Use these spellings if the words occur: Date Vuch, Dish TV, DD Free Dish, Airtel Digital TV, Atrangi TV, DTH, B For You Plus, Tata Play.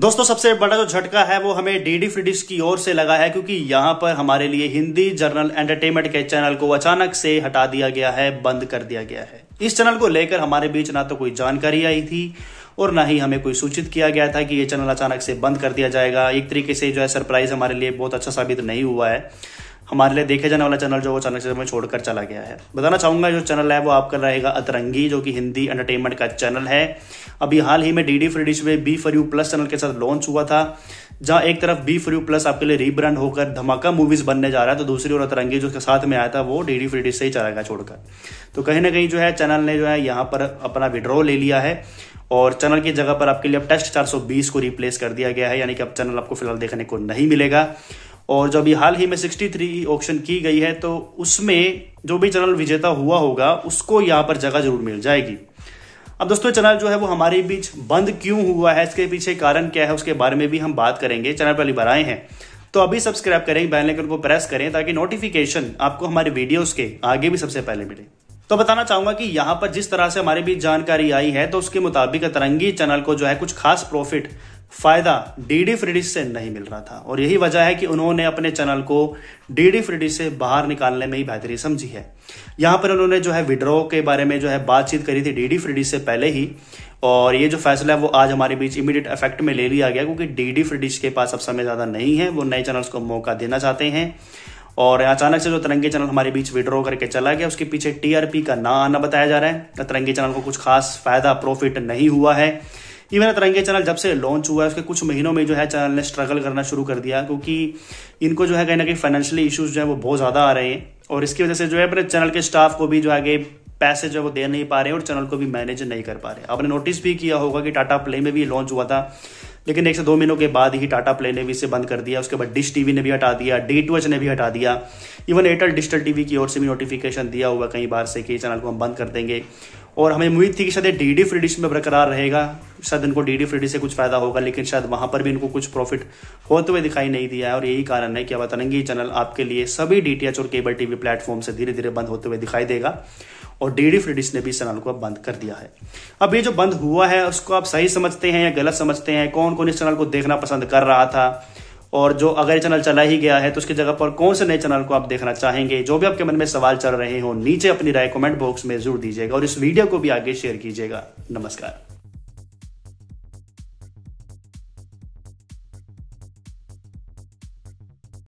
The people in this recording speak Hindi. दोस्तों सबसे बड़ा जो झटका है वो हमें डीडी फ्री डिश की ओर से लगा है, क्योंकि यहाँ पर हमारे लिए हिंदी जर्नल एंटरटेनमेंट के चैनल को अचानक से हटा दिया गया है, बंद कर दिया गया है। इस चैनल को लेकर हमारे बीच ना तो कोई जानकारी आई थी और ना ही हमें कोई सूचित किया गया था कि ये चैनल अचानक से बंद कर दिया जाएगा। एक तरीके से जो है सरप्राइज हमारे लिए बहुत अच्छा साबित नहीं हुआ है। हमारे लिए देखे जाने वाला चैनल जो वो अचानक से हमें छोड़कर चला गया है। बताना चाहूँगा जो चैनल है वो आपका रहेगा अतरंगी, जो कि हिंदी एंटरटेनमेंट का चैनल है। अभी हाल ही में डीडी फ्री डिश में B for you plus channel के साथ लॉन्च हुआ था, जहाँ एक तरफ बी फॉर यू प्लस आपके लिए रीब्रांड होकर धमाका मूवीज़ बनने जा रहा है, तो दूसरी ओर अतरंगी जो उसके साथ में आया था वो डीडी फ्री डिश से ही चला गया छोड़कर। तो कहीं ना कहीं जो है चैनल ने जो है यहाँ पर अपना विड्रॉ ले लिया है और चैनल की जगह पर आपके लिए अब टेस्ट 420 को रिप्लेस कर दिया गया है, यानी कि अब चैनल आपको फिलहाल देखने को नहीं मिलेगा। और जो अभी हाल ही में 63 ऑक्शन की गई है तो उसमें जो भी चैनल विजेता हुआ होगा उसको यहाँ पर जगह जरूर मिल जाएगी। अब दोस्तों चैनल जो है वो हमारे बीच बंद क्यों हुआ है, इसके पीछे कारण क्या है, उसके बारे में भी हम बात करेंगे। चैनल पहली बार आए हैं तो अभी सब्सक्राइब करें, बेल आइकन को प्रेस करें ताकि नोटिफिकेशन आपको हमारे वीडियोज़ के आगे भी सबसे पहले मिले। तो बताना चाहूंगा कि यहाँ पर जिस तरह से हमारे बीच जानकारी आई है तो उसके मुताबिक अतरंगी चैनल को जो है कुछ खास प्रॉफिट फायदा डीडी फ्री डिश से नहीं मिल रहा था और यही वजह है कि उन्होंने अपने चैनल को डीडी फ्री डिश से बाहर निकालने में ही बेहतरी समझी है। यहाँ पर उन्होंने जो है विड्रॉ के बारे में जो है बातचीत करी थी डीडी फ्री डिश से पहले ही, और ये जो फैसला है वो आज हमारे बीच इमीडिएट इफेक्ट में ले लिया गया, क्योंकि डीडी फ्री डिश के पास अब समय ज़्यादा नहीं है। वो नए चैनल्स को मौका देना चाहते हैं और अचानक से जो अतरंगी चैनल हमारे बीच विड्रॉ करके चला गया उसके पीछे टीआरपी का ना आना बताया जा रहा है। अतरंगी चैनल को कुछ खास फायदा प्रॉफिट नहीं हुआ है। इवन अतरंगी चैनल जब से लॉन्च हुआ है उसके कुछ महीनों में जो है चैनल ने स्ट्रगल करना शुरू कर दिया, क्योंकि इनको जो है कहीं ना कहीं फाइनेंशियली इश्यूज जो है वो बहुत ज़्यादा आ रहे हैं और इसकी वजह से जो है अपने चैनल के स्टाफ को भी जो आगे पैसे जो है वो दे नहीं पा रहे और चैनल को भी मैनेज नहीं कर पा रहे। आपने नोटिस भी किया होगा कि टाटा प्ले में भी लॉन्च हुआ था, लेकिन 1 से 2 महीनों के बाद ही टाटा प्ले ने भी इसे बंद कर दिया। उसके बाद डिश टीवी ने भी हटा दिया, डेट वच ने भी हटा दिया, इवन एयरटेल डिजिटल टीवी की ओर से भी नोटिफिकेशन दिया हुआ कई बार से कि चैनल को हम बंद कर देंगे। और हमें उम्मीद थी कि शायद डीडी फ्री डिश में बरकरार रहेगा, शायद इनको डीडी फ्री डिश से कुछ फायदा होगा, लेकिन शायद वहाँ पर भी इनको कुछ प्रॉफिट होते हुए दिखाई नहीं दिया है। और यही कारण है कि अब अतरंगी चैनल आपके लिए सभी DTH और केबल टीवी प्लेटफॉर्म से धीरे धीरे बंद होते हुए दिखाई देगा और डीडी फ्री डिश ने भी इस चैनल को अब बंद कर दिया है। अब ये जो बंद हुआ है उसको आप सही समझते हैं या गलत समझते हैं, कौन कौन इस चैनल को देखना पसंद कर रहा था और जो अगर चैनल चला ही गया है तो उसकी जगह पर कौन से नए चैनल को आप देखना चाहेंगे, जो भी आपके मन में सवाल चल रहे हो नीचे अपनी राय कमेंट बॉक्स में जरूर दीजिएगा और इस वीडियो को भी आगे शेयर कीजिएगा। नमस्कार।